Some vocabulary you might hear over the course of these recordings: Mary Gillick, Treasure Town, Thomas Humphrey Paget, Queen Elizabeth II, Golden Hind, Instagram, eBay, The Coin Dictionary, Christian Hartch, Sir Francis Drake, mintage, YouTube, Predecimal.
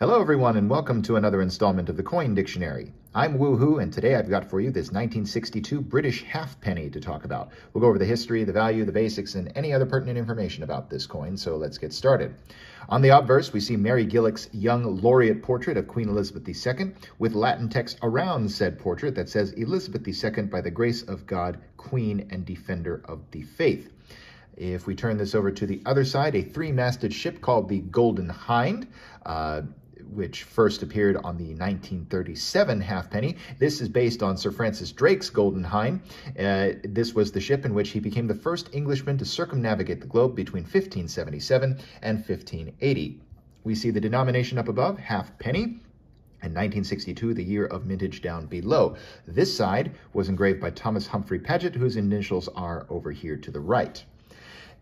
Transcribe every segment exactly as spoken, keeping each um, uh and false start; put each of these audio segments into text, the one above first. Hello everyone and welcome to another installment of the Coin Dictionary. I'm Woohoo and today I've got for you this nineteen sixty-two British halfpenny to talk about. We'll go over the history, the value, the basics, and any other pertinent information about this coin, so let's get started. On the obverse, we see Mary Gillick's young laureate portrait of Queen Elizabeth the Second with Latin text around said portrait that says, Elizabeth the Second, by the grace of God, Queen and Defender of the Faith. If we turn this over to the other side, a three-masted ship called the Golden Hind, uh, which first appeared on the nineteen thirty-seven halfpenny. This is based on Sir Francis Drake's Golden Hind. Uh, this was the ship in which he became the first Englishman to circumnavigate the globe between fifteen seventy-seven and fifteen eighty. We see the denomination up above, halfpenny. In nineteen sixty-two, the year of mintage down below. This side was engraved by Thomas Humphrey Paget, whose initials are over here to the right.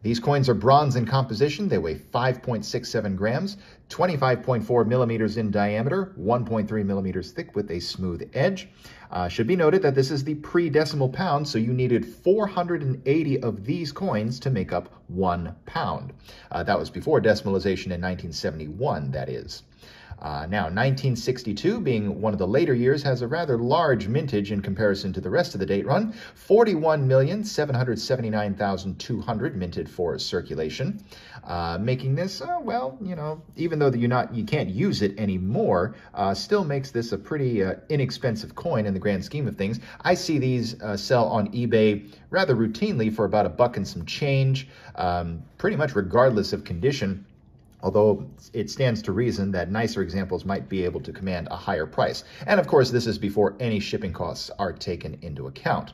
These coins are bronze in composition. They weigh five point six seven grams, twenty-five point four millimeters in diameter, one point three millimeters thick with a smooth edge. Uh, should be noted that this is the pre-decimal pound, so you needed four hundred eighty of these coins to make up one pound. Uh, that was before decimalization in nineteen seventy-one, that is. Uh, now, nineteen sixty-two, being one of the later years, has a rather large mintage in comparison to the rest of the date run. forty-one million seven hundred seventy-nine thousand two hundred minted for circulation, uh, making this, uh, well, you know, even though you're not, you can't use it anymore, uh, still makes this a pretty uh, inexpensive coin in the grand scheme of things. I see these uh, sell on eBay rather routinely for about a buck and some change, um, pretty much regardless of condition. Although it stands to reason that nicer examples might be able to command a higher price. And of course, this is before any shipping costs are taken into account.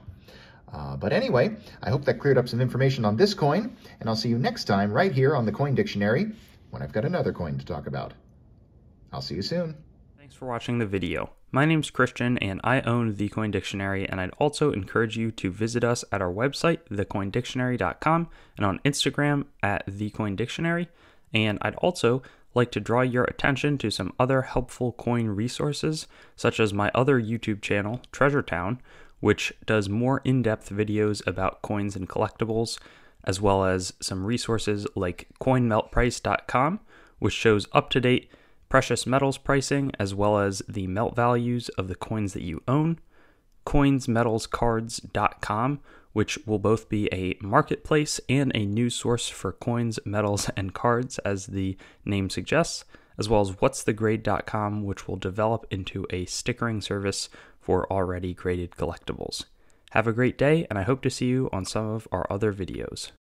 Uh, but anyway, I hope that cleared up some information on this coin, and I'll see you next time right here on the Coin Dictionary when I've got another coin to talk about. I'll see you soon. Thanks for watching the video. My name's Christian, and I own The Coin Dictionary, and I'd also encourage you to visit us at our website, the coin dictionary dot com, and on Instagram at The Coin Dictionary. And I'd also like to draw your attention to some other helpful coin resources, such as my other YouTube channel, Treasure Town, which does more in-depth videos about coins and collectibles, as well as some resources like coin melt price dot com, which shows up-to-date precious metals pricing, as well as the melt values of the coins that you own, coins metals cards dot com, which will both be a marketplace and a news source for coins, metals, and cards, as the name suggests, as well as what's the grade dot com, which will develop into a stickering service for already graded collectibles. Have a great day, and I hope to see you on some of our other videos.